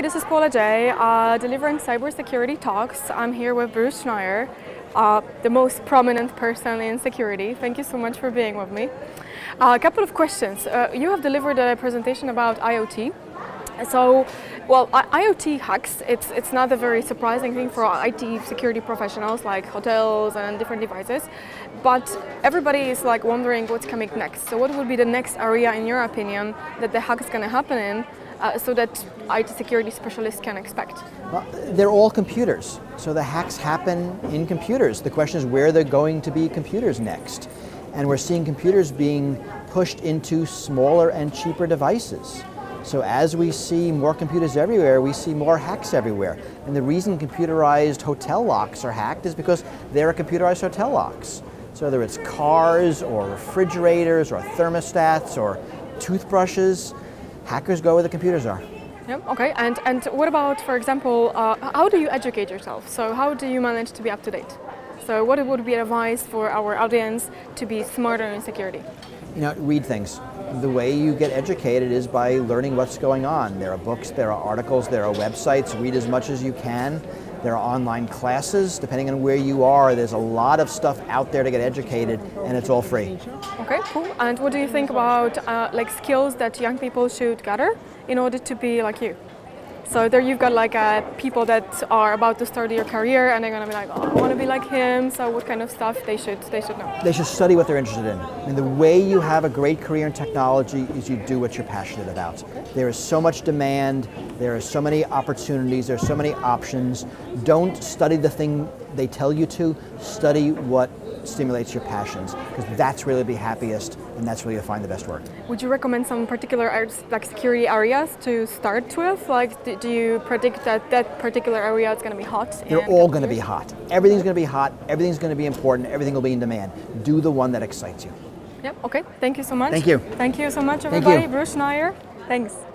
Hi, this is Paula J, delivering cybersecurity talks. I'm here with Bruce Schneier, the most prominent person in security. Thank you so much for being with me. A couple of questions. You have delivered a presentation about IoT. So, well, IoT hacks, it's not a very surprising thing for IT security professionals like hotels and different devices, but everybody is like wondering what's coming next. So what would be the next area, in your opinion, that the hack is going to happen in, so that IT security specialists can expect? Well, they're all computers, so the hacks happen in computers. The question is where they're going to be computers next. And we're seeing computers being pushed into smaller and cheaper devices. So as we see more computers everywhere, we see more hacks everywhere. And the reason computerized hotel locks are hacked is because they're computerized hotel locks. So whether it's cars or refrigerators or thermostats or toothbrushes, hackers go where the computers are. Yep, okay, and what about, for example, how do you educate yourself? So how do you manage to be up to date? So what would be advice for our audience to be smarter in security? You know, read things. The way you get educated is by learning what's going on. There are books, there are articles, there are websites. Read as much as you can. There are online classes. Depending on where you are, there's a lot of stuff out there to get educated, and it's all free. Okay, cool. And what do you think about like skills that young people should gather in order to be like you? So there you've got like people that are about to start their career and they're going to be like, oh, I want to be like him. So what kind of stuff they should know? They should study what they're interested in. And the way you have a great career in technology is you do what you're passionate about. There is so much demand. There are so many opportunities. There are so many options. Don't study the thing they tell you to. Study what stimulates your passions, because that's where you'll be happiest and that's where you'll find the best work. Would you recommend some particular like security areas to start with? Like, do you predict that that particular area is going to be hot? They're all going to be hot. Everything's going to be hot. Everything's going to be important. Everything will be in demand. Do the one that excites you. Yep. Okay. Thank you so much. Thank you. Thank you so much, everybody. Bruce Schneier. Thanks.